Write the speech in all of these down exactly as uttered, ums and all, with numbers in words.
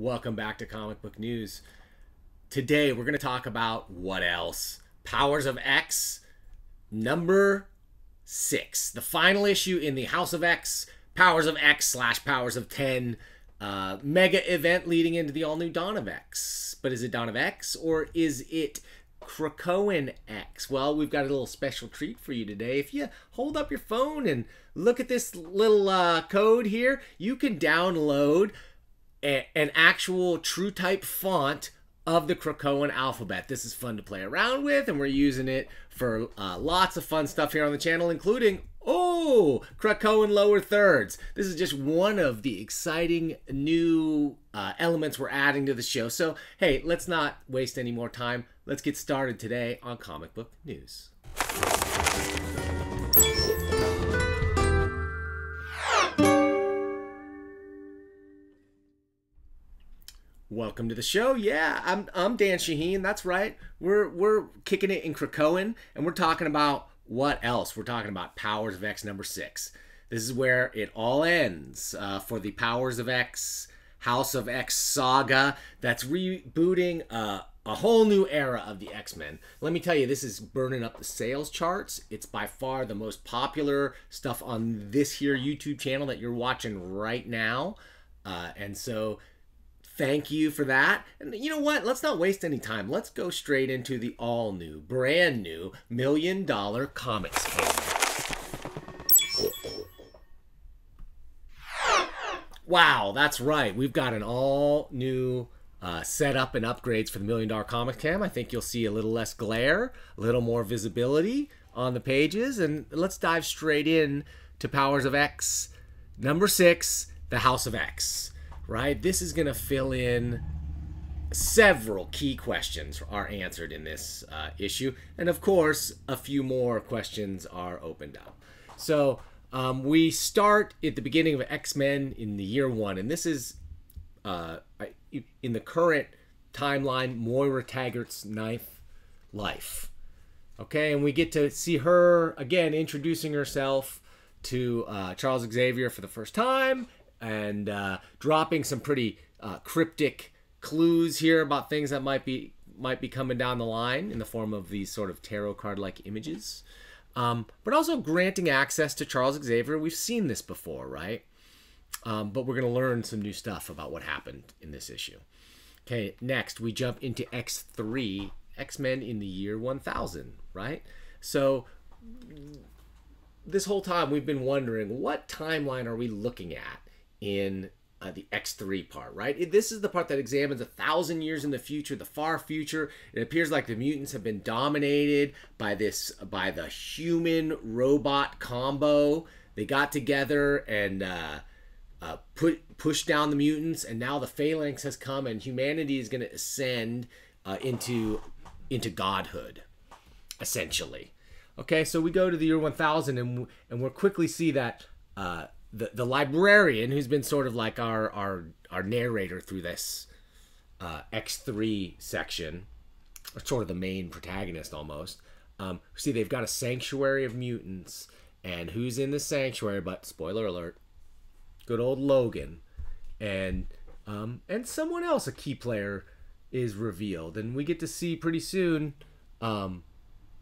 Welcome back to Comic Book News. Today we're going to talk about what else? Powers of X number six. The final issue in the House of X, Powers of X slash Powers of ten uh, mega event leading into the all-new Dawn of X. But is it Dawn of X or is it Krakoan X? Well, we've got a little special treat for you today. If you hold up your phone and look at this little uh, code here, you can download a an actual true type font of the Krakoan alphabet. This is fun to play around with, and we're using it for uh, lots of fun stuff here on the channel, including oh, Krakoan lower thirds. This is just one of the exciting new uh, elements we're adding to the show. So, hey, let's not waste any more time. Let's get started today on Comic Book News. Welcome to the show. Yeah, I'm I'm Dan Shahin. That's right. We're we're kicking it in Krakoan, and we're talking about what else? We're talking about Powers of X number six. This is where it all ends uh, for the Powers of X, House of X saga that's rebooting uh, a whole new era of the X-Men. Let me tell you, this is burning up the sales charts. It's by far the most popular stuff on this here YouTube channel that you're watching right now. Uh, and so thank you for that. And you know what? Let's not waste any time. Let's go straight into the all new, brand new million dollar comics game. Wow, that's right. We've got an all new uh, setup and upgrades for the million dollar comic cam. I think you'll see a little less glare, a little more visibility on the pages. And let's dive straight in to Powers of X, number six, the House of X. Right, this is going to fill in several key questions are answered in this uh, issue. And of course, a few more questions are opened up. So um, we start at the beginning of X-Men in the year one. And this is uh, in the current timeline, Moira Taggart's ninth life. Okay, and we get to see her again introducing herself to uh, Charles Xavier for the first time, and uh, dropping some pretty uh, cryptic clues here about things that might be might be coming down the line in the form of these sort of tarot card-like images, um, but also granting access to Charles Xavier. We've seen this before, right? Um, but we're going to learn some new stuff about what happened in this issue. Okay, next we jump into X three, X-Men in the year one thousand, right? So this whole time we've been wondering, what timeline are we looking at in uh, the X three part, right? It, this is the part that examines a thousand years in the future, the far future. It appears like the mutants have been dominated by this, by the human-robot combo. They got together and uh, uh, put pushed down the mutants, and now the Phalanx has come, and humanity is going to ascend uh, into into godhood, essentially. Okay, so we go to the year one thousand, and and we'll quickly see that. Uh, The, the librarian, who's been sort of like our our, our narrator through this uh, X three section, or sort of the main protagonist almost, um, see they've got a sanctuary of mutants, and who's in the sanctuary but, spoiler alert, good old Logan, and, um, and someone else, a key player, is revealed, and we get to see pretty soon, um,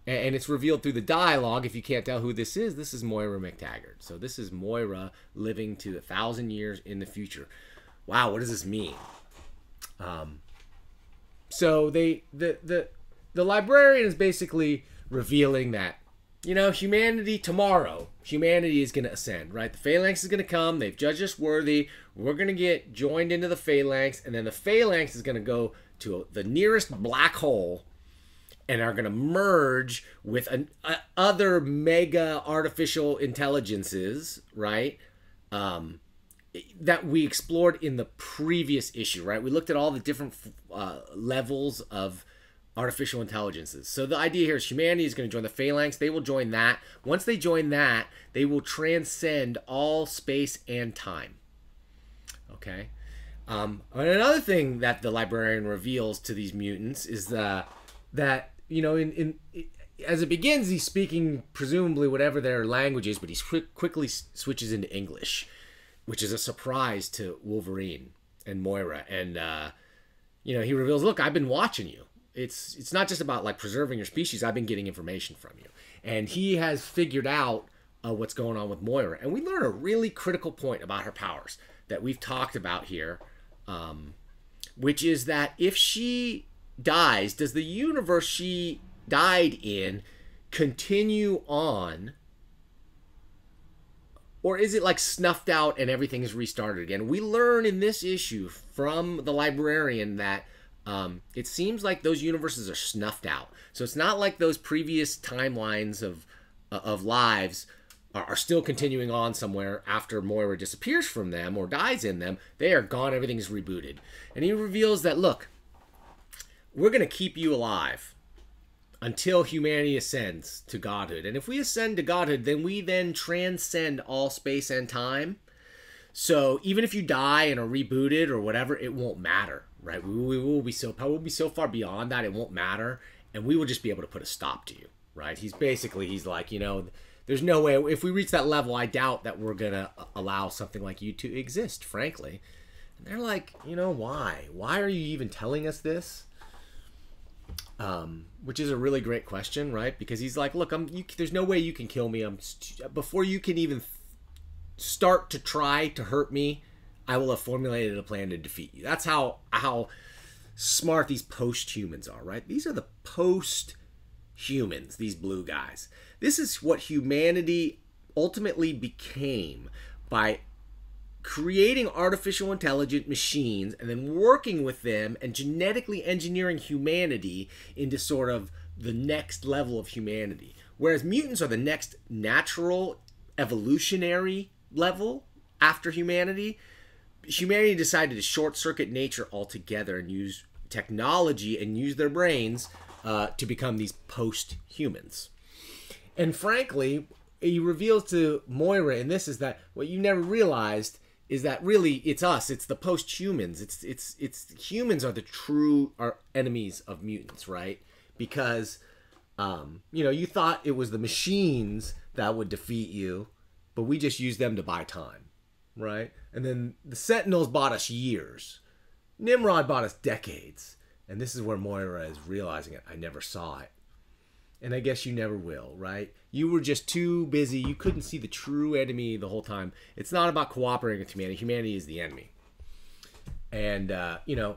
and it's revealed through the dialogue. If you can't tell who this is, this is Moira MacTaggart. So this is Moira living to a thousand years in the future. Wow, what does this mean? Um, so they the the the librarian is basically revealing that, you know, humanity tomorrow, humanity is going to ascend, right? The Phalanx is going to come. They've judged us worthy. We're going to get joined into the Phalanx, and then the Phalanx is going to go to the nearest black hole and are going to merge with an, uh, other mega artificial intelligences, right? Um, that we explored in the previous issue, right? We looked at all the different uh, levels of artificial intelligences. So the idea here is humanity is going to join the Phalanx. They will join that. Once they join that, they will transcend all space and time. Okay? Um, and another thing that the librarian reveals to these mutants is the... that, you know, in, in, in as it begins, he's speaking presumably whatever their language is, but he quick, quickly switches into English, which is a surprise to Wolverine. and Moira, and uh, you know, he reveals, look, I've been watching you. It's it's not just about like preserving your species. I've been getting information from you, and he has figured out uh, what's going on with Moira. And we learn a really critical point about her powers that we've talked about here, um, which is that if she dies, does the universe she died in continue on, or is it like snuffed out and everything is restarted again? We learn in this issue from the librarian that. Um, it seems like those universes are snuffed out. So it's not like those previous timelines of uh, of lives are, are still continuing on somewhere after Moira disappears from them or dies in them. They are gone. Everything's rebooted. And he reveals that, look, we're going to keep you alive until humanity ascends to godhood. And if we ascend to godhood, then we then transcend all space and time. So even if you die and are rebooted or whatever, it won't matter. Right, we, we will be so we'll be so far beyond that it won't matter, and we will just be able to put a stop to you. Right? He's basically he's like, you know, there's no way if we reach that level, I doubt that we're gonna allow something like you to exist, frankly. And they're like, you know, why? Why are you even telling us this? Um, which is a really great question, right? Because he's like, look, I'm. You, there's no way you can kill me. I'm before you can even start to try to hurt me. I will have formulated a plan to defeat you. That's how how smart these post-humans are, right? These are the post-humans, these blue guys. This is what humanity ultimately became by creating artificial intelligent machines and then working with them and genetically engineering humanity into sort of the next level of humanity. Whereas mutants are the next natural evolutionary level after humanity. Humanity decided to short-circuit nature altogether and use technology and use their brains uh, to become these post-humans. And frankly, he reveals to Moira in this is that what you never realized is that really it's us. It's the post-humans. It's it's it's humans are the true are enemies of mutants, right? Because um, you know, you thought it was the machines that would defeat you, but we just used them to buy time. Right? And then the Sentinels bought us years. Nimrod bought us decades. And this is where Moira is realizing it. I never saw it. And I guess you never will, right? You were just too busy. You couldn't see the true enemy the whole time. It's not about cooperating with humanity. Humanity is the enemy. And, uh, you know,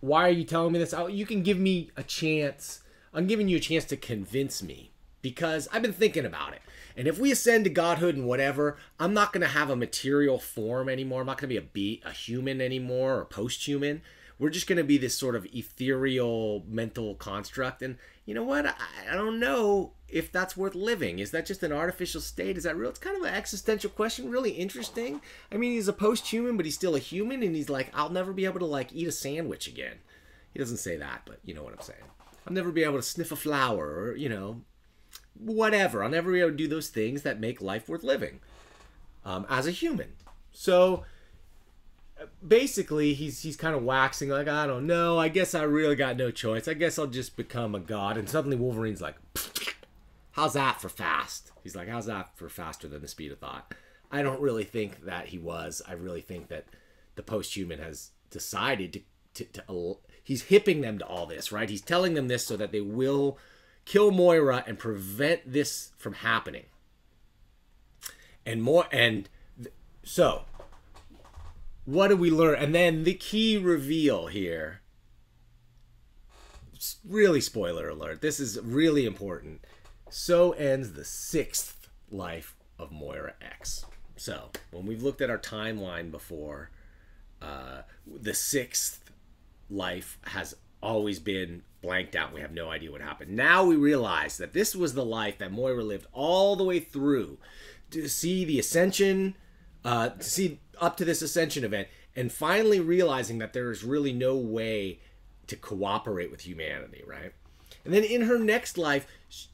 why are you telling me this? Oh, you can give me a chance. I'm giving you a chance to convince me. Because I've been thinking about it. And if we ascend to godhood and whatever, I'm not going to have a material form anymore. I'm not going to be a be a human anymore or post-human. We're just going to be this sort of ethereal mental construct. And you know what? I, I don't know if that's worth living. Is that just an artificial state? Is that real? It's kind of an existential question. Really interesting. I mean, he's a post-human, but he's still a human. And he's like, I'll never be able to like eat a sandwich again. He doesn't say that, but you know what I'm saying. I'll never be able to sniff a flower or, you know, whatever. I'll never be able to do those things that make life worth living um, as a human. So basically he's he's kind of waxing like, I don't know, I guess I really got no choice. I guess I'll just become a god. And suddenly Wolverine's like, how's that for fast? He's like, how's that for faster than the speed of thought? I don't really think that he was. I really think that the post-human has decided to, to, to he's hipping them to all this, right? He's telling them this so that they will kill Moira and prevent this from happening. And more, and so what do we learn? And then the key reveal here, really spoiler alert, this is really important. So ends the sixth life of Moira X. So when we've looked at our timeline before, uh, the sixth life has always been blanked out. We have no idea what happened. Now we realize that this was the life that Moira lived all the way through to see the ascension, uh, to see up to this ascension event, and finally realizing that there is really no way to cooperate with humanity, right? And then in her next life,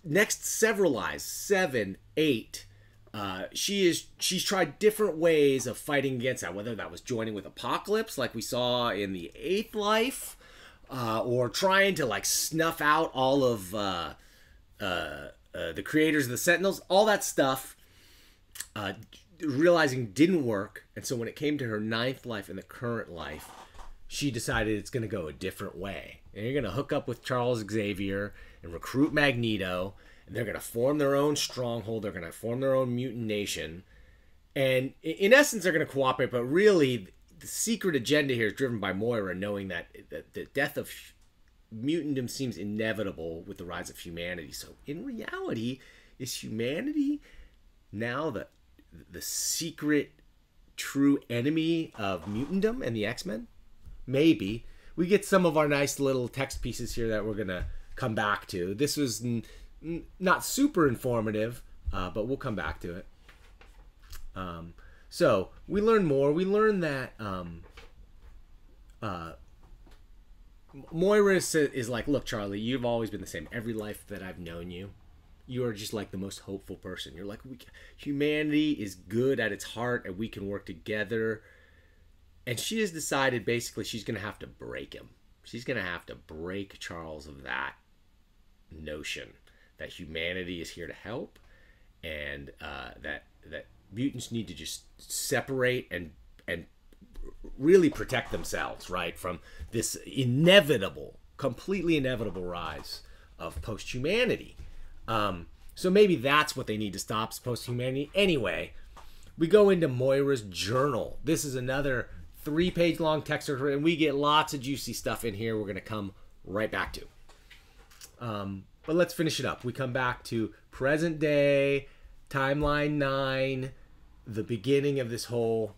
next several lives, seven, eight, uh, she is she's tried different ways of fighting against that, whether that was joining with Apocalypse, like we saw in the eighth life, Uh, or trying to like snuff out all of uh, uh, uh, the creators of the Sentinels, all that stuff, uh, realizing didn't work, and so when it came to her ninth life and the current life, she decided it's going to go a different way. And you're going to hook up with Charles Xavier and recruit Magneto, and they're going to form their own stronghold. They're going to form their own mutant nation. And in essence, they're going to cooperate, but really the secret agenda here is driven by Moira, knowing that the death of mutantdom seems inevitable with the rise of humanity. So in reality, is humanity now the the secret true enemy of mutantdom and the X-Men? Maybe. We get some of our nice little text pieces here that we're going to come back to. This was n n not super informative, uh, but we'll come back to it. Um, so we learn more. We learn that um, uh, Moira is, is like, look, Charlie, you've always been the same. Every life that I've known you, you are just like the most hopeful person. You're like, we, humanity is good at its heart, and we can work together. And she has decided basically she's going to have to break him. She's going to have to break Charles of that notion that humanity is here to help, and uh, that that mutants need to just separate and and really protect themselves, right, from this inevitable, completely inevitable rise of post-humanity. Um, so maybe that's what they need to stop, is post-humanity. Anyway, we go into Moira's journal. This is another three-page long text, and we get lots of juicy stuff in here we're going to come right back to. Um, but let's finish it up. We come back to present day, timeline nine, the beginning of this whole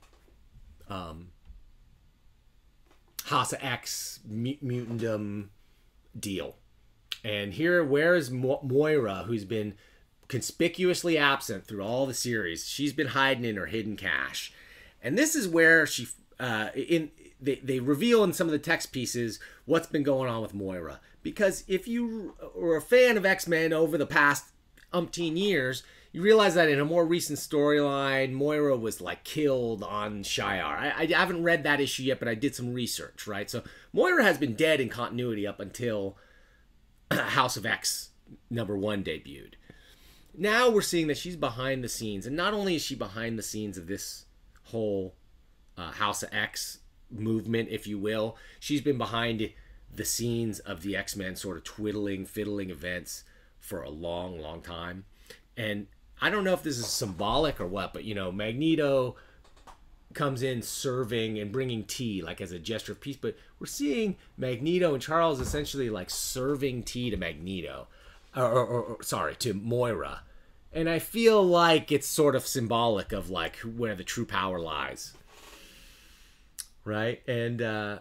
um, House of X mutantdom deal. And here, where is Mo Moira, who's been conspicuously absent through all the series? She's been hiding in her hidden cache. And this is where she... Uh, in they, they reveal in some of the text pieces what's been going on with Moira. Because if you were a fan of X-Men over the past umpteen years, you realize that in a more recent storyline, Moira was like killed on Shi'ar. I, I haven't read that issue yet, but I did some research, right? So Moira has been dead in continuity up until House of X number one debuted. Now we're seeing that she's behind the scenes. And not only is she behind the scenes of this whole Uh, House of X movement, if you will, she's been behind the scenes of the X-Men sort of twiddling, fiddling events for a long, long time. And I don't know if this is symbolic or what, but, you know, Magneto comes in serving and bringing tea, like as a gesture of peace. But we're seeing Magneto and Charles essentially like serving tea to Magneto, or, or, or sorry, to Moira. And I feel like it's sort of symbolic of like where the true power lies. Right, and uh,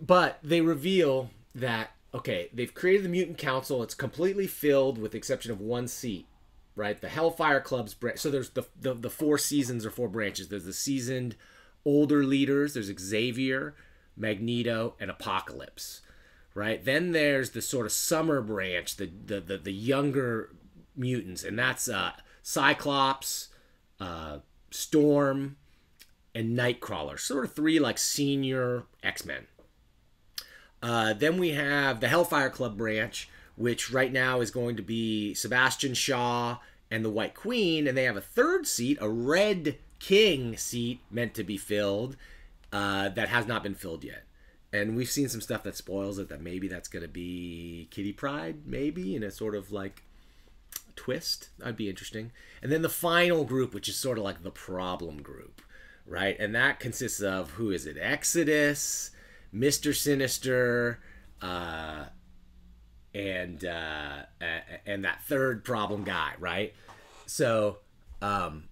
but they reveal that, okay, they've created the Mutant Council. It's completely filled with the exception of one seat, right? The Hellfire Club's branch. So there's the, the the four seasons or four branches. There's the seasoned older leaders. There's Xavier, Magneto, and Apocalypse, right? Then there's the sort of summer branch, the the the, the younger mutants, and that's uh, Cyclops, uh, Storm, and Nightcrawler, sort of three like senior X-Men. Uh, then we have the Hellfire Club branch, which right now is going to be Sebastian Shaw and the White Queen, and they have a third seat, a Red King seat meant to be filled, uh, that has not been filled yet. And we've seen some stuff that spoils it, that maybe that's going to be Kitty Pryde, maybe, in a sort of like twist. That'd be interesting. And then the final group, which is sort of like the problem group. Right, and that consists of, who is it? Exodus, Mister Sinister, uh, and uh, and that third problem guy, right? So um,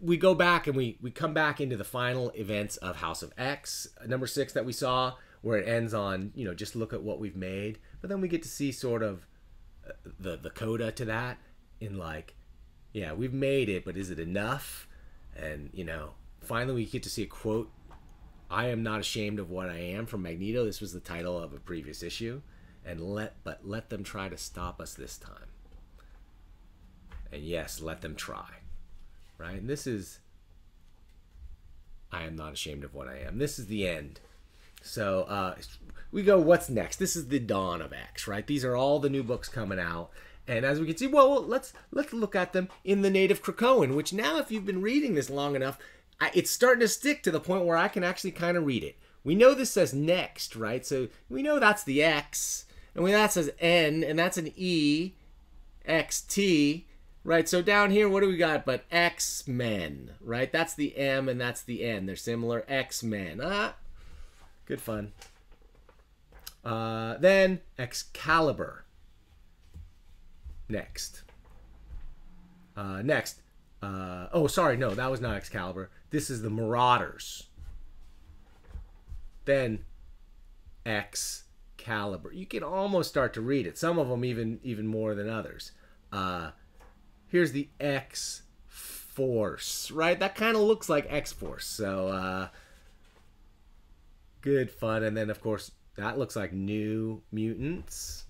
we go back and we we come back into the final events of House of X, number six that we saw, where it ends on, you know, just look at what we've made. But then we get to see sort of the the coda to that in like, yeah, we've made it, but is it enough? And, you know, finally we get to see a quote, "I am not ashamed of what I am," from Magneto. This was the title of a previous issue. And let, but let them try to stop us this time. And yes, let them try. Right? And this is, I am not ashamed of what I am. This is the end. So uh, we go, what's next? This is the dawn of X, right? These are all the new books coming out. And as we can see, well, let's let's look at them in the native Krakoan, which now, if you've been reading this long enough, I, it's starting to stick to the point where I can actually kind of read it. We know this says next, right? So we know that's the X, and we know that says N, and that's an E, X, T, right? So down here, what do we got but X-Men, right? That's the M, and that's the N. They're similar. X-Men. Ah, good fun. Uh, then Excalibur. Next. Uh, next. Uh, oh, sorry. No, that was not Excalibur. This is the Marauders. Then Excalibur. You can almost start to read it. Some of them even, even more than others. Uh, here's the X-Force, right? That kind of looks like X-Force. So uh, good fun. And then, of course, that looks like New Mutants.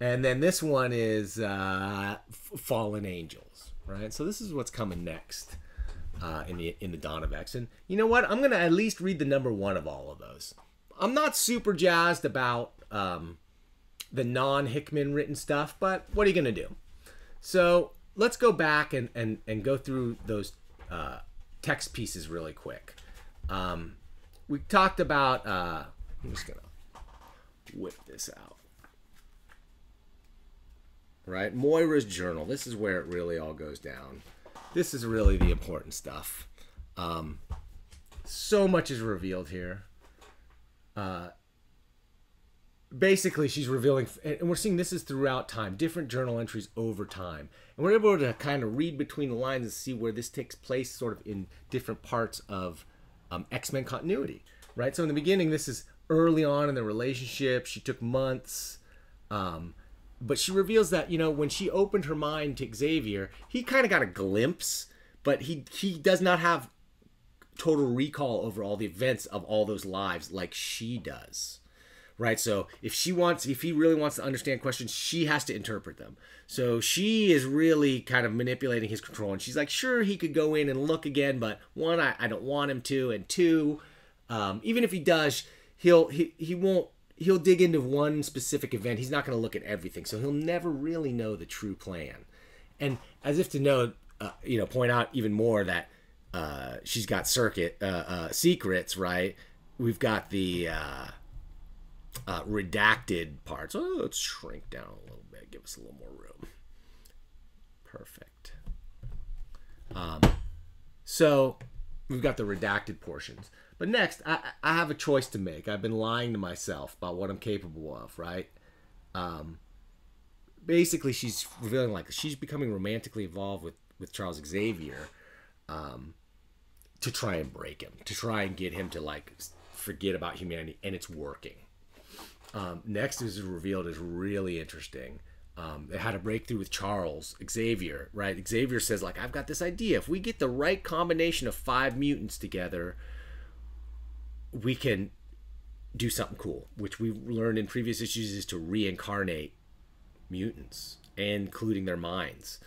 And then this one is uh, Fallen Angels, right? So this is what's coming next uh, in the in the Dawn of X. And you know what? I'm going to at least read the number one of all of those. I'm not super jazzed about um, the non-Hickman written stuff, but what are you going to do? So let's go back and, and, and go through those uh, text pieces really quick. Um, we talked about... Uh, I'm just going to whip this out. Right, Moira's journal. This is where it really all goes down. This is really the important stuff. Um, so much is revealed here. Uh, basically, she's revealing, and we're seeing this is throughout time, different journal entries over time. And we're able to kind of read between the lines and see where this takes place sort of in different parts of um, X-Men continuity, right? So in the beginning, this is early on in the relationship. She took months. Um... But she reveals that, you know, when she opened her mind to Xavier, he kind of got a glimpse, but he he does not have total recall over all the events of all those lives like she does, right? So if she wants, if he really wants to understand questions, she has to interpret them. So she is really kind of manipulating his control, and she's like, sure, he could go in and look again, but one, I, I don't want him to, and two, um, even if he does, he'll he he won't. He'll dig into one specific event. He's not going to look at everything, so he'll never really know the true plan. And as if to know, uh, you know, point out even more that uh, she's got circuit uh, uh, secrets, right? We've got the uh, uh, redacted parts. Oh, let's shrink down a little bit. Give us a little more room. Perfect. Um, so we've got the redacted portions. But next, I, I have a choice to make. I've been lying to myself about what I'm capable of, right? Um, basically, she's revealing like she's becoming romantically involved with, with Charles Xavier um, to try and break him, to try and get him to like forget about humanity, and it's working. Um, next is revealed is really interesting. Um, they had a breakthrough with Charles Xavier, right? Xavier says like, I've got this idea. If we get the right combination of five mutants together, we can do something cool, which we've learned in previous issues is to reincarnate mutants, including their minds.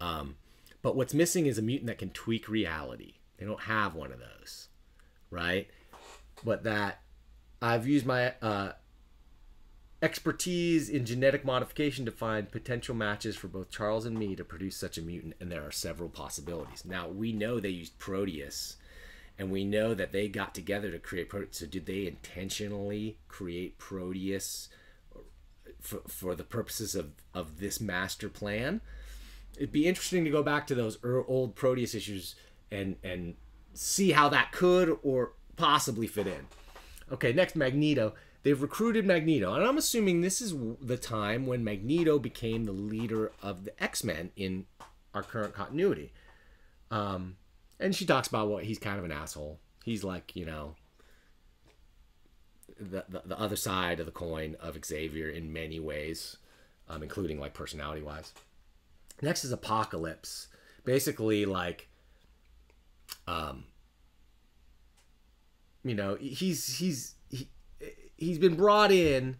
Um, but what's missing is a mutant that can tweak reality. They don't have one of those, right? But that I've used my uh, expertise in genetic modification to find potential matches for both Charles and me to produce such a mutant, and there are several possibilities. Now, we know they used Proteus, and we know that they got together to create Proteus. So did they intentionally create Proteus for, for the purposes of, of this master plan? It'd be interesting to go back to those old Proteus issues and, and see how that could or possibly fit in. Okay, next, Magneto. They've recruited Magneto. And I'm assuming this is the time when Magneto became the leader of the X-Men in our current continuity. Um... And she talks about what he's kind of an asshole. He's like, you know, the, the, the other side of the coin of Xavier in many ways, um, including like personality-wise. Next is Apocalypse. Basically like, um, you know, he's, he's, he, he's been brought in.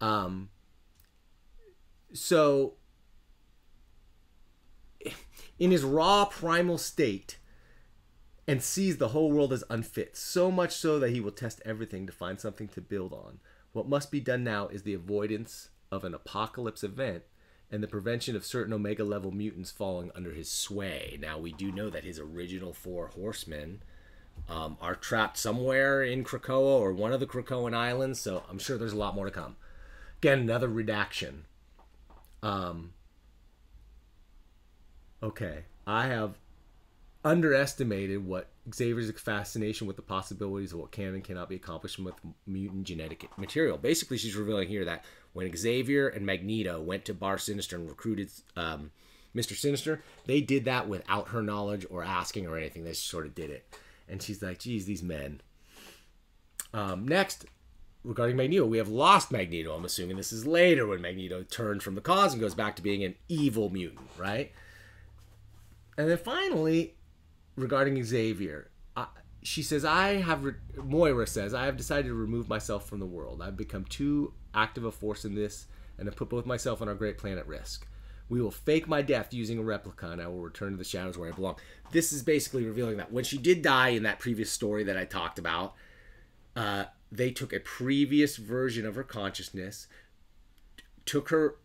Um, so in his raw primal state, and sees the whole world as unfit, so much so that he will test everything to find something to build on. What must be done now is the avoidance of an apocalypse event and the prevention of certain Omega-level mutants falling under his sway. Now, we do know that his original four horsemen um, are trapped somewhere in Krakoa or one of the Krakoan islands, so I'm sure there's a lot more to come. Again, another redaction. Um, okay, I have underestimated what Xavier's fascination with the possibilities of what can and cannot be accomplished with mutant genetic material. Basically, she's revealing here that when Xavier and Magneto went to Bar Sinister and recruited um, Mister Sinister, they did that without her knowledge or asking or anything. They just sort of did it. And she's like, geez, these men. Um, next, regarding Magneto, we have lost Magneto. I'm assuming this is later when Magneto turns from the cause and goes back to being an evil mutant, right? And then finally, regarding Xavier, I, she says, I have, re Moira says, I have decided to remove myself from the world. I've become too active a force in this and have put both myself and our great planet at risk. We will fake my death using a replica and I will return to the shadows where I belong. This is basically revealing that when she did die in that previous story that I talked about, uh, they took a previous version of her consciousness, took her,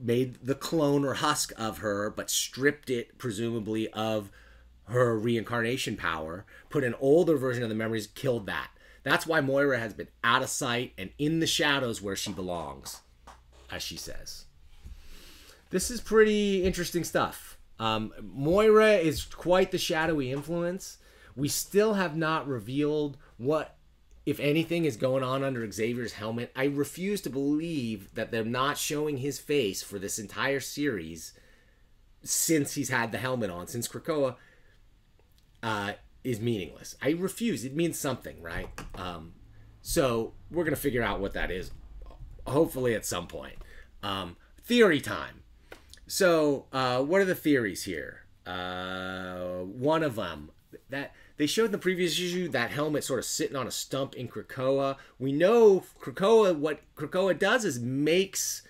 made the clone or husk of her, but stripped it presumably of her reincarnation power, put an older version of the memories, killed that. That's why Moira has been out of sight and in the shadows where she belongs, as she says. This is pretty interesting stuff. Um, Moira is quite the shadowy influence. We still have not revealed what, if anything, is going on under Xavier's helmet. I refuse to believe that they're not showing his face for this entire series since he's had the helmet on, since Krakoa. Uh, is meaningless. I refuse. It means something, right? Um, so we're going to figure out what that is, hopefully at some point. Um, theory time. So uh, what are the theories here? Uh, one of them, that they showed in the previous issue, that helmet sort of sitting on a stump in Krakoa. We know Krakoa, what Krakoa does is makes...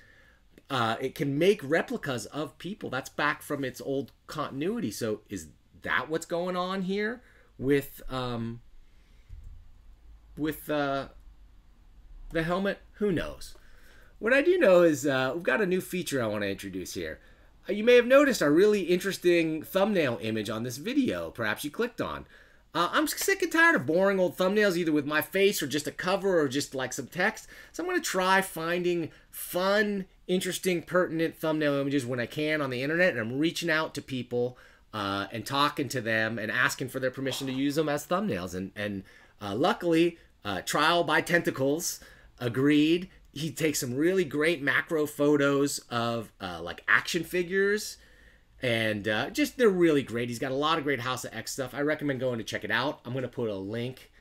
Uh, it can make replicas of people. That's back from its old continuity. So is... that what's going on here with um with uh the helmet? Who knows? What I do know is uh we've got a new feature I want to introduce here. Uh, you may have noticed our really interesting thumbnail image on this video, perhaps you clicked on. uh, I'm sick and tired of boring old thumbnails, either with my face or just a cover or just like some text, so I'm going to try finding fun, interesting, pertinent thumbnail images when I can on the internet, and I'm reaching out to people Uh, and talking to them and asking for their permission to use them as thumbnails. And, and uh, luckily, uh, Trial by Tentacles agreed. He takes some really great macro photos of uh, like action figures. And uh, just, they're really great. He's got a lot of great House of X stuff. I recommend going to check it out. I'm going to put a link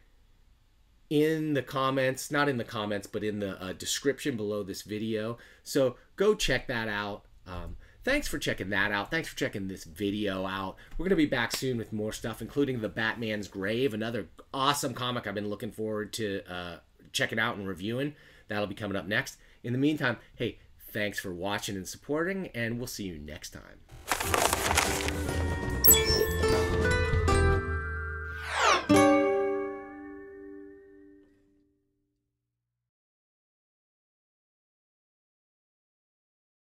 in the comments. Not in the comments, but in the uh, description below this video. So go check that out. Um, Thanks for checking that out. Thanks for checking this video out. We're going to be back soon with more stuff, including the Batman's Grave, another awesome comic I've been looking forward to uh, checking out and reviewing. That'll be coming up next. In the meantime, hey, thanks for watching and supporting, and we'll see you next time.